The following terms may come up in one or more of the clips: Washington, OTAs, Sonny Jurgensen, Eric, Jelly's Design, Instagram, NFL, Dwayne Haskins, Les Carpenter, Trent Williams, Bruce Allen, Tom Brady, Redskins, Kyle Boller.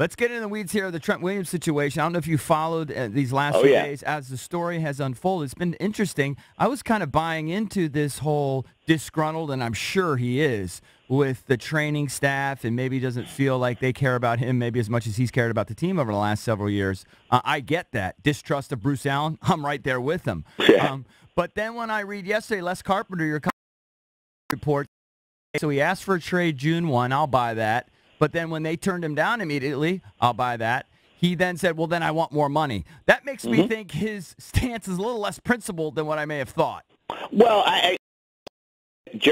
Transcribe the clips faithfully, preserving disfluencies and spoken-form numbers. Let's get in the weeds here of the Trent Williams situation. I don't know if you followed uh, these last oh, few yeah. days as the story has unfolded. It's been interesting. I was kind of buying into this whole disgruntled, and I'm sure he is, with the training staff, and maybe doesn't feel like they care about him maybe as much as he's cared about the team over the last several years. Uh, I get that. Distrust of Bruce Allen, I'm right there with him. Yeah. Um, but then when I read yesterday, Les Carpenter, your report, so he asked for a trade June first. I'll buy that. But then when they turned him down immediately, I'll buy that. He then said, well, then I want more money. That makes mm-hmm. me think his stance is a little less principled than what I may have thought. Well, I, I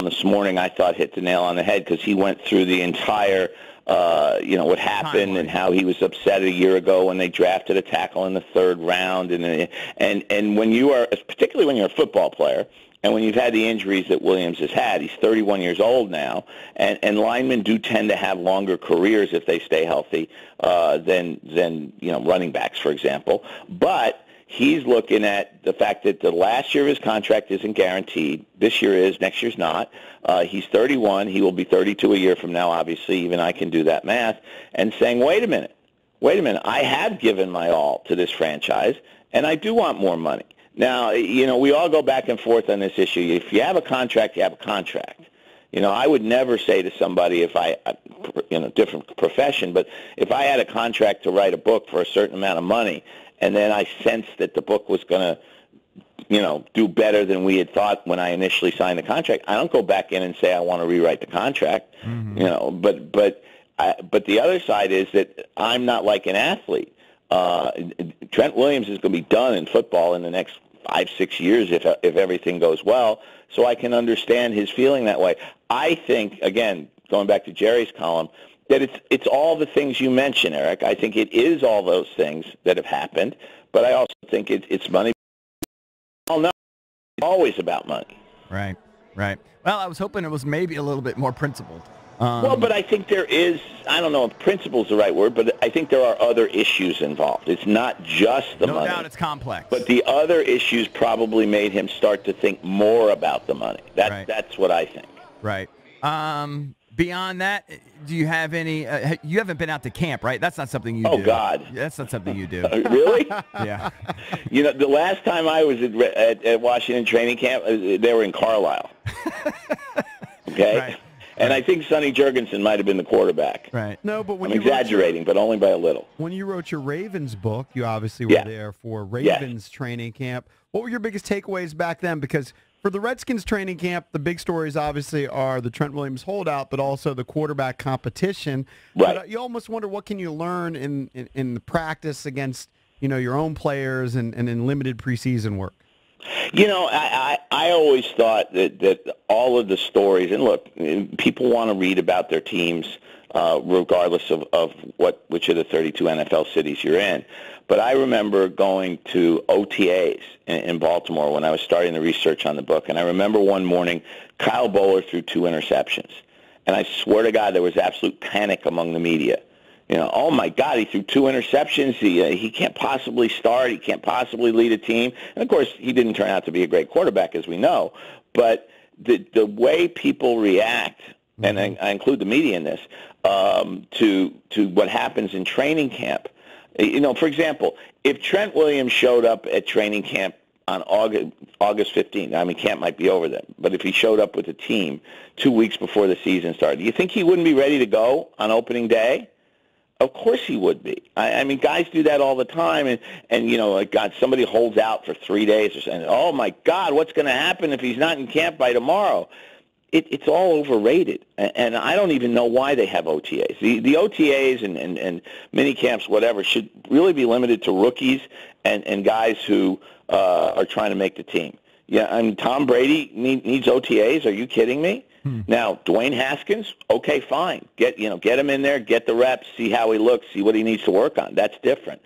this morning I thought hit the nail on the head because he went through the entire, uh, you know, what happened timeline. And how he was upset a year ago when they drafted a tackle in the third round. And, and, and when you are, particularly when you're a football player, and when you've had the injuries that Williams has had, he's thirty-one years old now, and, and linemen do tend to have longer careers if they stay healthy uh, than, than you know, running backs, for example. But he's looking at the fact that the last year of his contract isn't guaranteed. This year is, next year's not. Uh, he's thirty-one. He will be thirty-two a year from now, obviously. Even I can do that math. And saying, wait a minute, wait a minute, I have given my all to this franchise, and I do want more money. Now, you know, we all go back and forth on this issue. If you have a contract, you have a contract. You know, I would never say to somebody if I, you know, different profession, but if I had a contract to write a book for a certain amount of money and then I sensed that the book was going to, you know, do better than we had thought when I initially signed the contract, I don't go back in and say I want to rewrite the contract. Mm-hmm. You know, but, but, I, but the other side is that I'm not like an athlete. Uh, Trent Williams is going to be done in football in the next five, six years if, if everything goes well, so I can understand his feeling that way. I think, again, going back to Jerry's column, that it's, it's all the things you mentioned, Eric. I think it is all those things that have happened, but I also think it, it's money. All know it's always about money. Right, right. Well, I was hoping it was maybe a little bit more principled. Um, well, but I think there is, I don't know if principle is the right word, but I think there are other issues involved. It's not just the no money. No doubt it's complex. But the other issues probably made him start to think more about the money. That, right. That's what I think. Right. Um, beyond that, do you have any, uh, you haven't been out to camp, right? That's not something you oh, do. Oh, God. That's not something you do. Really? Yeah. You know, the last time I was at, at, at Washington training camp, they were in Carlisle. Okay? Right. And I think Sonny Jurgensen might have been the quarterback. Right. No, but when I'm you exaggerating, your, but only by a little. When you wrote your Ravens book, you obviously were yeah. there for Ravens yes. training camp. What were your biggest takeaways back then? Because for the Redskins training camp, the big stories obviously are the Trent Williams holdout, but also the quarterback competition. Right. But you almost wonder what can you learn in, in, in the practice against you know your own players and, and in limited preseason work. You know, I, I, I always thought that, that all of the stories, and look, people want to read about their teams uh, regardless of, of what which of the thirty-two N F L cities you're in. But I remember going to O T As in, in Baltimore when I was starting the research on the book, and I remember one morning Kyle Boller threw two interceptions. And I swear to God, there was absolute panic among the media. You know, oh, my God, he threw two interceptions. He, uh, he can't possibly start. He can't possibly lead a team. And, of course, he didn't turn out to be a great quarterback, as we know. But the, the way people react, and I, I include the media in this, um, to, to what happens in training camp. You know, for example, if Trent Williams showed up at training camp on August, August fifteenth, I mean, camp might be over then, but if he showed up with a team two weeks before the season started, do you think he wouldn't be ready to go on opening day? Of course he would be. I, I mean, guys do that all the time, and, and you know, like, God, somebody holds out for three days or something. Oh, my God, what's going to happen if he's not in camp by tomorrow? It, it's all overrated, and, and I don't even know why they have O T As. The, the O T As and, and, and mini camps, whatever, should really be limited to rookies and, and guys who uh, are trying to make the team. Yeah, I mean, Tom Brady need, needs O T As. Are you kidding me? Now, Dwayne Haskins, okay, fine. Get, you know, get him in there, get the reps, see how he looks, see what he needs to work on. That's different.